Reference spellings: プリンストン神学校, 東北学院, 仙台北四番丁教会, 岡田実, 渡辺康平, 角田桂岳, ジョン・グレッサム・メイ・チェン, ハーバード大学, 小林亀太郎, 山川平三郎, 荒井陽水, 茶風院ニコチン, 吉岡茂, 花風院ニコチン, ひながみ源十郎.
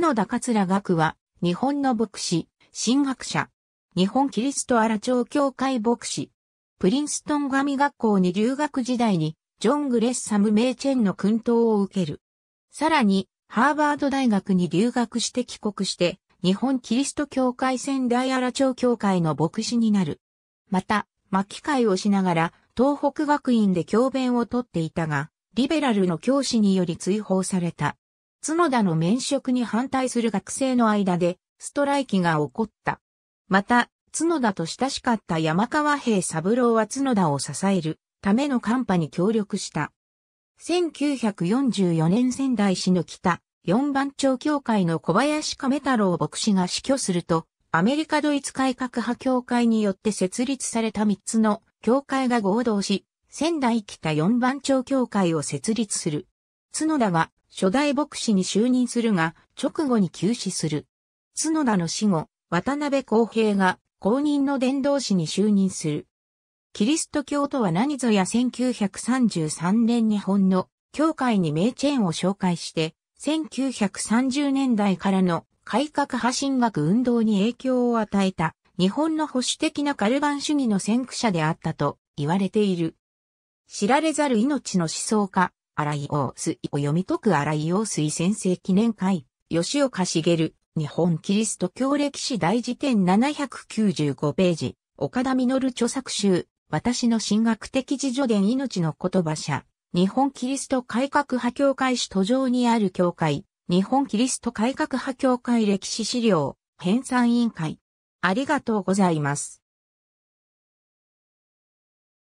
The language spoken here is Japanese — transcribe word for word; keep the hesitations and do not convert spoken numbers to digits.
角田桂岳は、日本の牧師、神学者、日本キリスト荒長教会牧師、プリンストン神学校に留学時代に、ジョン・グレッサム・メイ・チェンの薫陶を受ける。さらに、ハーバード大学に留学して帰国して、日本キリスト教会仙台荒長教会の牧師になる。また、牧会をしながら、東北学院で教鞭をとっていたが、リベラルの教師により追放された。角田の免職に反対する学生の間で、ストライキが起こった。また、角田と親しかった山川平三郎は角田を支えるためのカンパに協力した。せんきゅうひゃくよんじゅうよねん仙台市の北四番町教会の小林亀太郎牧師が死去すると、アメリカドイツ改革派教会によって設立されたみっつの教会が合同し、仙台北四番町教会を設立する。角田は初代牧師に就任するが、直後に急死する。角田の死後、渡辺康平が後任の伝道師に就任する。キリスト教とは何ぞやせんきゅうひゃくさんじゅうさんねん日本の教会にメイ・チェンを紹介して、せんきゅうひゃくさんじゅうねんだいからの改革派神学運動に影響を与えた日本の保守的なカルバン主義の先駆者であったと言われている。知られざる命の思想家、荒井陽水を読み解く荒井陽水先生記念会、吉岡茂、日本キリスト教歴史大辞典ななひゃくきゅうじゅうごページ、岡田実著作集、私の神学的自叙伝命の言葉社、日本キリスト改革派教会史途上にある教会、日本キリスト改革派教会歴史資料、編纂委員会。ありがとうございます。